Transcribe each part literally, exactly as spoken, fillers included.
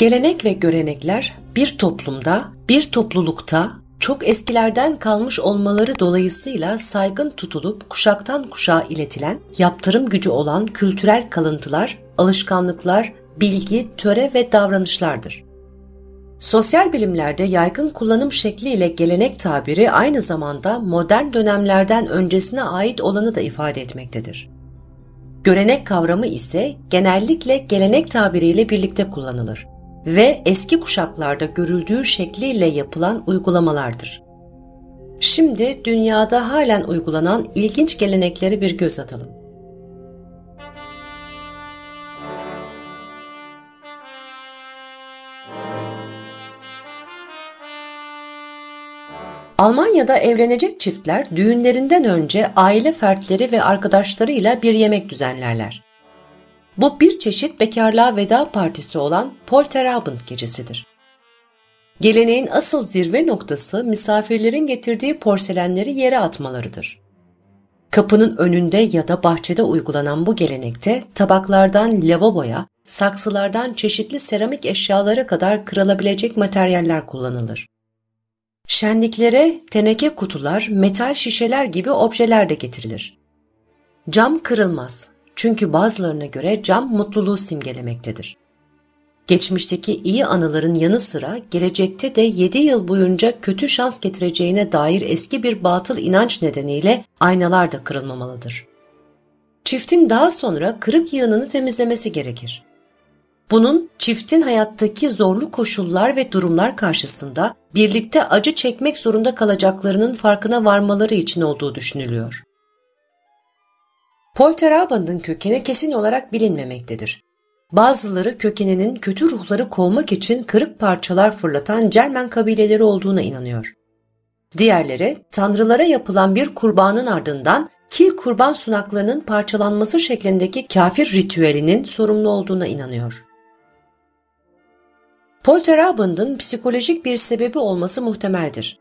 Gelenek ve görenekler bir toplumda, bir toplulukta çok eskilerden kalmış olmaları dolayısıyla saygın tutulup kuşaktan kuşağa iletilen, yaptırım gücü olan kültürel kalıntılar, alışkanlıklar, bilgi, töre ve davranışlardır. Sosyal bilimlerde yaygın kullanım şekliyle gelenek tabiri aynı zamanda modern dönemlerden öncesine ait olanı da ifade etmektedir. Görenek kavramı ise genellikle gelenek tabiriyle birlikte kullanılır ve eski kuşaklarda görüldüğü şekliyle yapılan uygulamalardır. Şimdi dünyada halen uygulanan ilginç gelenekleri bir göz atalım. Almanya'da evlenecek çiftler düğünlerinden önce aile fertleri ve arkadaşlarıyla bir yemek düzenlerler. Bu bir çeşit bekarlığa veda partisi olan Polterabend gecesidir. Geleneğin asıl zirve noktası misafirlerin getirdiği porselenleri yere atmalarıdır. Kapının önünde ya da bahçede uygulanan bu gelenekte tabaklardan lavaboya, saksılardan çeşitli seramik eşyalara kadar kırılabilecek materyaller kullanılır. Şenliklere teneke kutular, metal şişeler gibi objeler de getirilir. Cam kırılmaz. Çünkü bazılarına göre cam mutluluğu simgelemektedir. Geçmişteki iyi anıların yanı sıra gelecekte de yedi yıl boyunca kötü şans getireceğine dair eski bir batıl inanç nedeniyle aynalar da kırılmamalıdır. Çiftin daha sonra kırık yığınını temizlemesi gerekir. Bunun çiftin hayattaki zorlu koşullar ve durumlar karşısında birlikte acı çekmek zorunda kalacaklarının farkına varmaları için olduğu düşünülüyor. Polterabend'in kökeni kesin olarak bilinmemektedir. Bazıları kökeninin kötü ruhları kovmak için kırık parçalar fırlatan Cermen kabileleri olduğuna inanıyor. Diğerleri, tanrılara yapılan bir kurbanın ardından kil kurban sunaklarının parçalanması şeklindeki kafir ritüelinin sorumlu olduğuna inanıyor. Polterabend'in psikolojik bir sebebi olması muhtemeldir.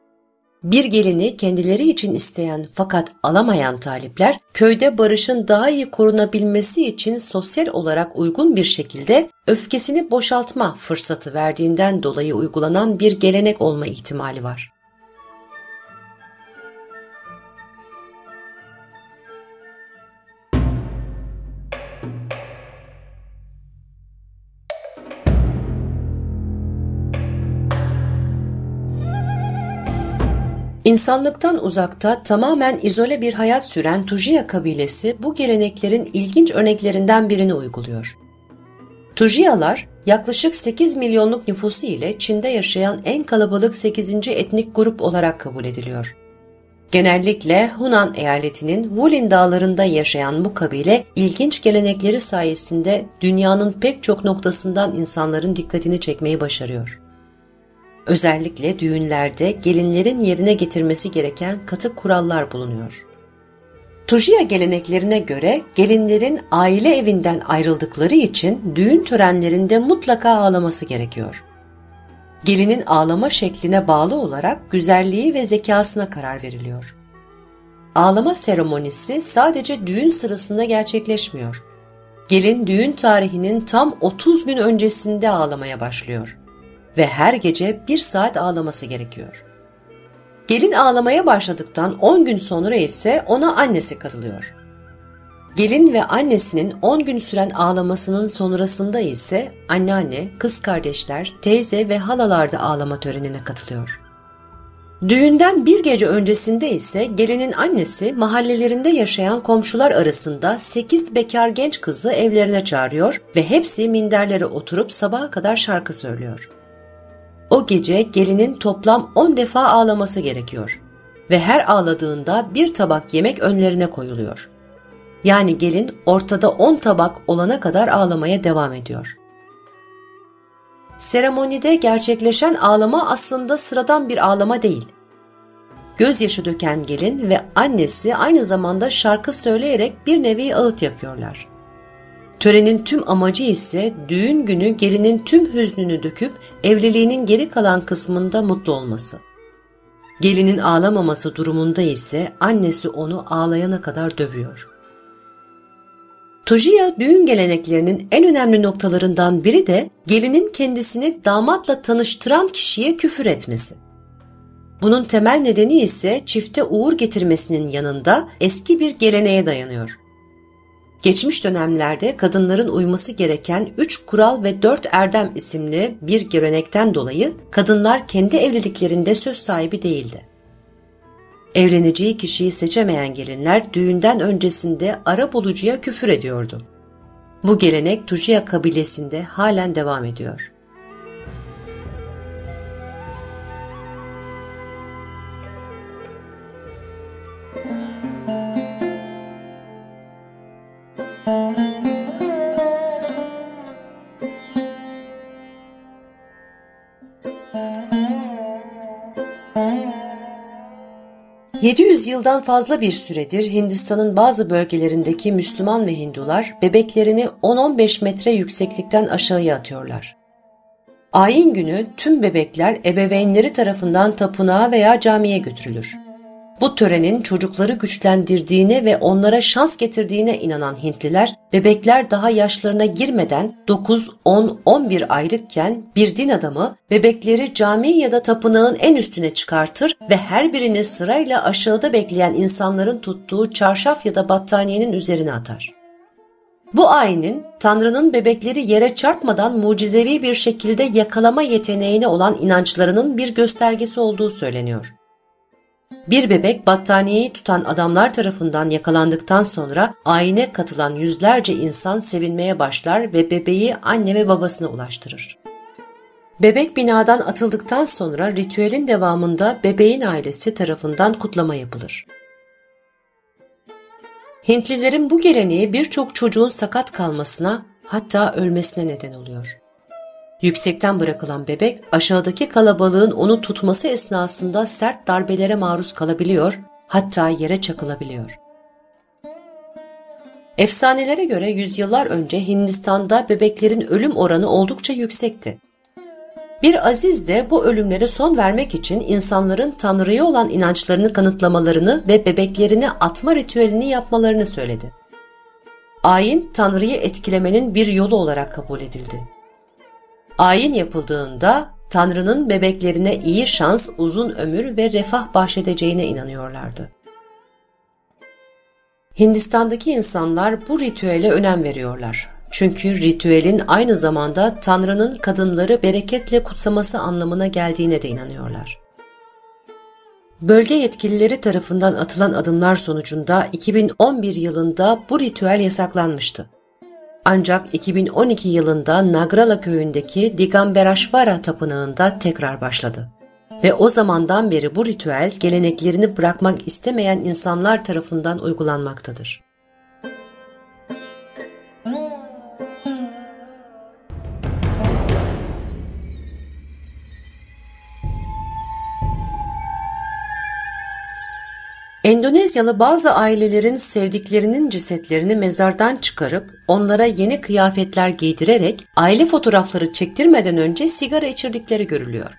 Bir gelini kendileri için isteyen fakat alamayan talipler, köyde barışın daha iyi korunabilmesi için sosyal olarak uygun bir şekilde öfkesini boşaltma fırsatı verdiğinden dolayı uygulanan bir gelenek olma ihtimali var. İnsanlıktan uzakta tamamen izole bir hayat süren Tujia kabilesi bu geleneklerin ilginç örneklerinden birini uyguluyor. Tujialar yaklaşık sekiz milyonluk nüfusu ile Çin'de yaşayan en kalabalık sekizinci etnik grup olarak kabul ediliyor. Genellikle Hunan eyaletinin Wulin dağlarında yaşayan bu kabile ilginç gelenekleri sayesinde dünyanın pek çok noktasından insanların dikkatini çekmeyi başarıyor. Özellikle düğünlerde gelinlerin yerine getirmesi gereken katı kurallar bulunuyor. Tujia geleneklerine göre gelinlerin aile evinden ayrıldıkları için düğün törenlerinde mutlaka ağlaması gerekiyor. Gelinin ağlama şekline bağlı olarak güzelliği ve zekasına karar veriliyor. Ağlama seremonisi sadece düğün sırasında gerçekleşmiyor. Gelin düğün tarihinin tam otuz gün öncesinde ağlamaya başlıyor ve her gece bir saat ağlaması gerekiyor. Gelin ağlamaya başladıktan on gün sonra ise ona annesi katılıyor. Gelin ve annesinin on gün süren ağlamasının sonrasında ise anneanne, kız kardeşler, teyze ve halalar da ağlama törenine katılıyor. Düğünden bir gece öncesinde ise gelinin annesi mahallelerinde yaşayan komşular arasında sekiz bekar genç kızı evlerine çağırıyor ve hepsi minderlere oturup sabaha kadar şarkı söylüyor. O gece gelinin toplam on defa ağlaması gerekiyor ve her ağladığında bir tabak yemek önlerine koyuluyor. Yani gelin ortada on tabak olana kadar ağlamaya devam ediyor. Seremonide gerçekleşen ağlama aslında sıradan bir ağlama değil. Gözyaşı döken gelin ve annesi aynı zamanda şarkı söyleyerek bir nevi ağıt yakıyorlar. Törenin tüm amacı ise düğün günü gelinin tüm hüznünü döküp evliliğinin geri kalan kısmında mutlu olması. Gelinin ağlamaması durumunda ise annesi onu ağlayana kadar dövüyor. Tujia düğün geleneklerinin en önemli noktalarından biri de gelinin kendisini damatla tanıştıran kişiye küfür etmesi. Bunun temel nedeni ise çifte uğur getirmesinin yanında eski bir geleneğe dayanıyor. Geçmiş dönemlerde kadınların uyması gereken Üç Kural ve Dört Erdem isimli bir gelenekten dolayı kadınlar kendi evliliklerinde söz sahibi değildi. Evleneceği kişiyi seçemeyen gelinler düğünden öncesinde arabulucuya küfür ediyordu. Bu gelenek Tujia kabilesinde halen devam ediyor. yedi yüz yıldan fazla bir süredir Hindistan'ın bazı bölgelerindeki Müslüman ve Hindular bebeklerini on on beş metre yükseklikten aşağıya atıyorlar. Ayin günü tüm bebekler ebeveynleri tarafından tapınağa veya camiye götürülür. Bu törenin çocukları güçlendirdiğine ve onlara şans getirdiğine inanan Hintliler, bebekler daha yaşlarına girmeden dokuz, on, on bir aylıkken bir din adamı bebekleri cami ya da tapınağın en üstüne çıkartır ve her birini sırayla aşağıda bekleyen insanların tuttuğu çarşaf ya da battaniyenin üzerine atar. Bu ayinin Tanrı'nın bebekleri yere çarpmadan mucizevi bir şekilde yakalama yeteneğine olan inançlarının bir göstergesi olduğu söyleniyor. Bir bebek battaniyeyi tutan adamlar tarafından yakalandıktan sonra ayine katılan yüzlerce insan sevinmeye başlar ve bebeği anne ve babasına ulaştırır. Bebek binadan atıldıktan sonra ritüelin devamında bebeğin ailesi tarafından kutlama yapılır. Hintlilerin bu geleneği birçok çocuğun sakat kalmasına, hatta ölmesine neden oluyor. Yüksekten bırakılan bebek aşağıdaki kalabalığın onu tutması esnasında sert darbelere maruz kalabiliyor, hatta yere çakılabiliyor. Efsanelere göre yüzyıllar önce Hindistan'da bebeklerin ölüm oranı oldukça yüksekti. Bir aziz de bu ölümlere son vermek için insanların Tanrı'ya olan inançlarını kanıtlamalarını ve bebeklerini atma ritüelini yapmalarını söyledi. Ayin, Tanrı'yı etkilemenin bir yolu olarak kabul edildi. Ayin yapıldığında Tanrı'nın bebeklerine iyi şans, uzun ömür ve refah bahşedeceğine inanıyorlardı. Hindistan'daki insanlar bu ritüele önem veriyorlar. Çünkü ritüelin aynı zamanda Tanrı'nın kadınları bereketle kutsaması anlamına geldiğine de inanıyorlar. Bölge yetkilileri tarafından atılan adımlar sonucunda iki bin on bir yılında bu ritüel yasaklanmıştı. Ancak iki bin on iki yılında Nagrala köyündeki Digamberashvara tapınağında tekrar başladı. Ve o zamandan beri bu ritüel geleneklerini bırakmak istemeyen insanlar tarafından uygulanmaktadır. Endonezyalı bazı ailelerin sevdiklerinin cesetlerini mezardan çıkarıp onlara yeni kıyafetler giydirerek aile fotoğrafları çektirmeden önce sigara içirdikleri görülüyor.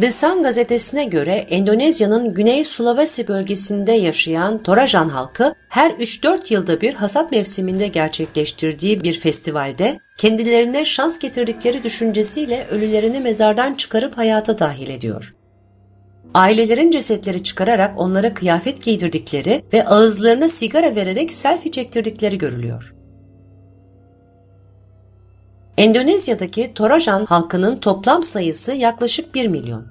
The Sun gazetesine göre Endonezya'nın Güney Sulawesi bölgesinde yaşayan Torajan halkı her üç dört yılda bir hasat mevsiminde gerçekleştirdiği bir festivalde kendilerine şans getirdikleri düşüncesiyle ölülerini mezardan çıkarıp hayata dahil ediyor. Ailelerin cesetleri çıkararak onlara kıyafet giydirdikleri ve ağızlarına sigara vererek selfie çektirdikleri görülüyor. Endonezya'daki Torajan halkının toplam sayısı yaklaşık bir milyon.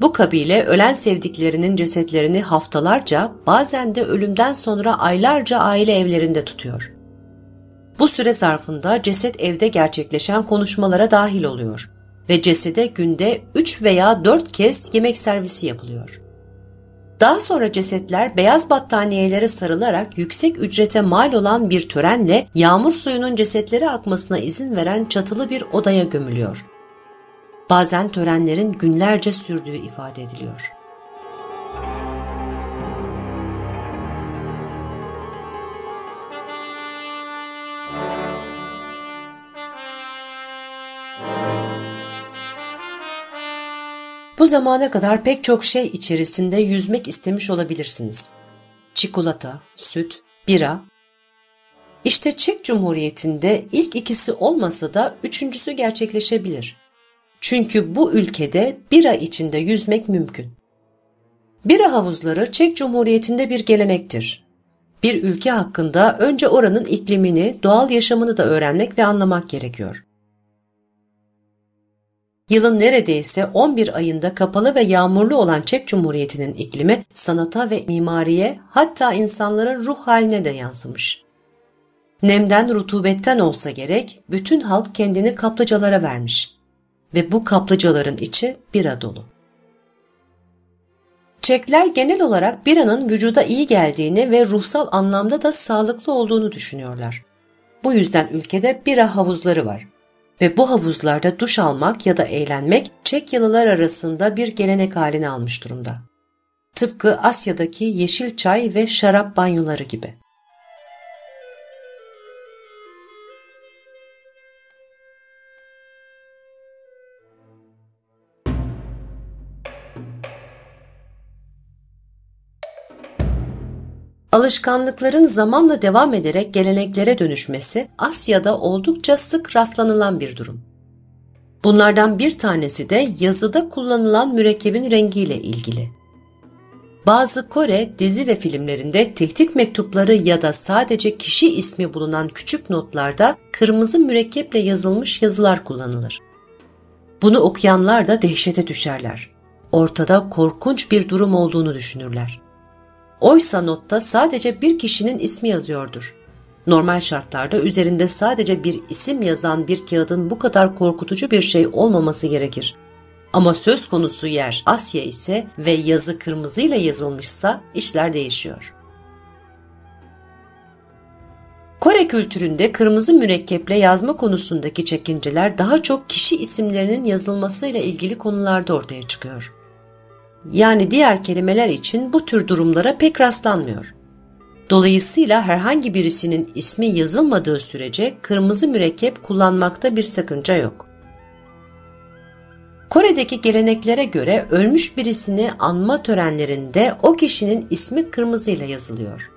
Bu kabile ölen sevdiklerinin cesetlerini haftalarca, bazen de ölümden sonra aylarca aile evlerinde tutuyor. Bu süre zarfında ceset evde gerçekleşen konuşmalara dahil oluyor ve cesede günde üç veya dört kez yemek servisi yapılıyor. Daha sonra cesetler beyaz battaniyelere sarılarak yüksek ücrete mal olan bir törenle yağmur suyunun cesetlere akmasına izin veren çatılı bir odaya gömülüyor. Bazen törenlerin günlerce sürdüğü ifade ediliyor. Bu zamana kadar pek çok şey içerisinde yüzmek istemiş olabilirsiniz. Çikolata, süt, bira İşte Çek Cumhuriyeti'nde ilk ikisi olmasa da üçüncüsü gerçekleşebilir. Çünkü bu ülkede bira içinde yüzmek mümkün. Bira havuzları Çek Cumhuriyeti'nde bir gelenektir. Bir ülke hakkında önce oranın iklimini, doğal yaşamını da öğrenmek ve anlamak gerekiyor. Yılın neredeyse on bir ayında kapalı ve yağmurlu olan Çek Cumhuriyeti'nin iklimi sanata ve mimariye, hatta insanların ruh haline de yansımış. Nemden, rutubetten olsa gerek bütün halk kendini kaplıcalara vermiş ve bu kaplıcaların içi bira dolu. Çekler genel olarak biranın vücuda iyi geldiğini ve ruhsal anlamda da sağlıklı olduğunu düşünüyorlar. Bu yüzden ülkede bira havuzları var ve bu havuzlarda duş almak ya da eğlenmek Çekyalılar arasında bir gelenek haline almış durumda. Tıpkı Asya'daki yeşil çay ve şarap banyoları gibi. Alışkanlıkların zamanla devam ederek geleneklere dönüşmesi Asya'da oldukça sık rastlanılan bir durum. Bunlardan bir tanesi de yazıda kullanılan mürekkebin rengiyle ilgili. Bazı Kore dizi ve filmlerinde tehdit mektupları ya da sadece kişi ismi bulunan küçük notlarda kırmızı mürekkeple yazılmış yazılar kullanılır. Bunu okuyanlar da dehşete düşerler. Ortada korkunç bir durum olduğunu düşünürler. Oysa notta sadece bir kişinin ismi yazıyordur. Normal şartlarda üzerinde sadece bir isim yazan bir kağıdın bu kadar korkutucu bir şey olmaması gerekir. Ama söz konusu yer Asya ise ve yazı kırmızıyla yazılmışsa işler değişiyor. Kore kültüründe kırmızı mürekkeple yazma konusundaki çekinceler daha çok kişi isimlerinin yazılmasıyla ilgili konularda ortaya çıkıyor. Yani diğer kelimeler için bu tür durumlara pek rastlanmıyor. Dolayısıyla herhangi birisinin ismi yazılmadığı sürece kırmızı mürekkep kullanmakta bir sakınca yok. Kore'deki geleneklere göre ölmüş birisini anma törenlerinde o kişinin ismi kırmızıyla yazılıyor.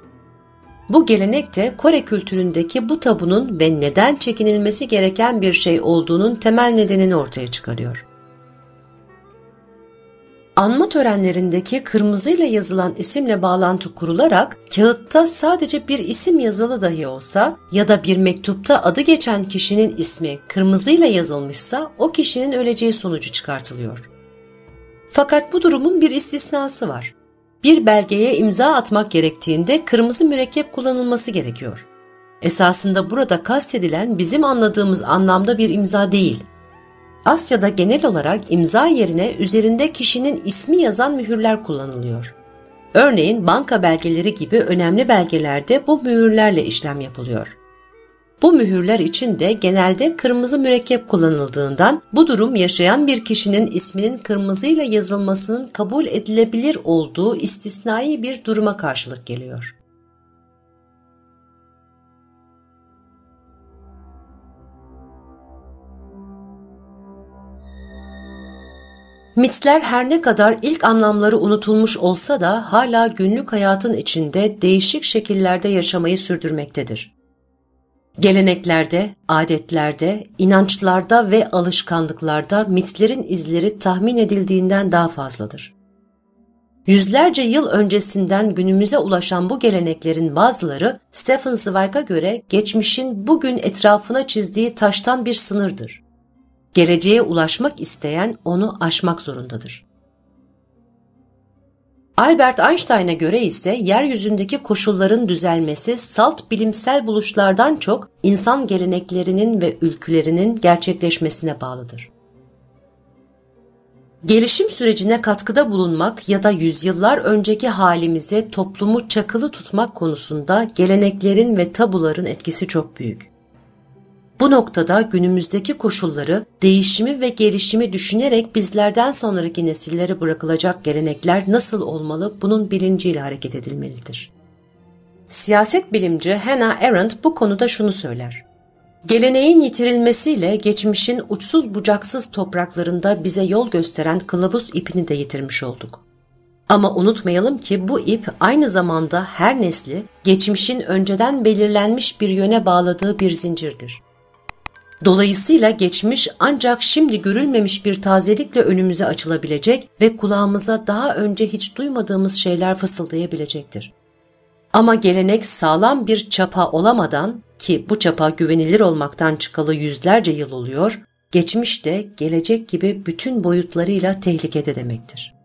Bu gelenek de Kore kültüründeki bu tabunun ve neden çekinilmesi gereken bir şey olduğunun temel nedenini ortaya çıkarıyor. Anma törenlerindeki kırmızıyla yazılan isimle bağlantı kurularak kağıtta sadece bir isim yazılı dahi olsa ya da bir mektupta adı geçen kişinin ismi kırmızıyla yazılmışsa o kişinin öleceği sonucu çıkartılıyor. Fakat bu durumun bir istisnası var. Bir belgeye imza atmak gerektiğinde kırmızı mürekkep kullanılması gerekiyor. Esasında burada kastedilen bizim anladığımız anlamda bir imza değil. Asya'da genel olarak imza yerine üzerinde kişinin ismi yazan mühürler kullanılıyor. Örneğin banka belgeleri gibi önemli belgelerde bu mühürlerle işlem yapılıyor. Bu mühürler için de genelde kırmızı mürekkep kullanıldığından bu durum yaşayan bir kişinin isminin kırmızıyla yazılmasının kabul edilebilir olduğu istisnai bir duruma karşılık geliyor. Mitler her ne kadar ilk anlamları unutulmuş olsa da hala günlük hayatın içinde değişik şekillerde yaşamayı sürdürmektedir. Geleneklerde, adetlerde, inançlarda ve alışkanlıklarda mitlerin izleri tahmin edildiğinden daha fazladır. Yüzlerce yıl öncesinden günümüze ulaşan bu geleneklerin bazıları Stephen Zweig'a göre geçmişin bugün etrafına çizdiği taştan bir sınırdır. Geleceğe ulaşmak isteyen onu aşmak zorundadır. Albert Einstein'a göre ise yeryüzündeki koşulların düzelmesi salt bilimsel buluşlardan çok insan geleneklerinin ve ülkülerinin gerçekleşmesine bağlıdır. Gelişim sürecine katkıda bulunmak ya da yüzyıllar önceki halimize toplumu çakılı tutmak konusunda geleneklerin ve tabuların etkisi çok büyük. Bu noktada günümüzdeki koşulları, değişimi ve gelişimi düşünerek bizlerden sonraki nesillere bırakılacak gelenekler nasıl olmalı bunun bilinciyle hareket edilmelidir. Siyaset bilimci Hannah Arendt bu konuda şunu söyler. Geleneğin yitirilmesiyle geçmişin uçsuz bucaksız topraklarında bize yol gösteren kılavuz ipini de yitirmiş olduk. Ama unutmayalım ki bu ip aynı zamanda her nesli geçmişin önceden belirlenmiş bir yöne bağladığı bir zincirdir. Dolayısıyla geçmiş ancak şimdi görülmemiş bir tazelikle önümüze açılabilecek ve kulağımıza daha önce hiç duymadığımız şeyler fısıldayabilecektir. Ama gelenek sağlam bir çapa olamadan, ki bu çapa güvenilir olmaktan çıkalı yüzlerce yıl oluyor, geçmiş de gelecek gibi bütün boyutlarıyla tehlikede demektir.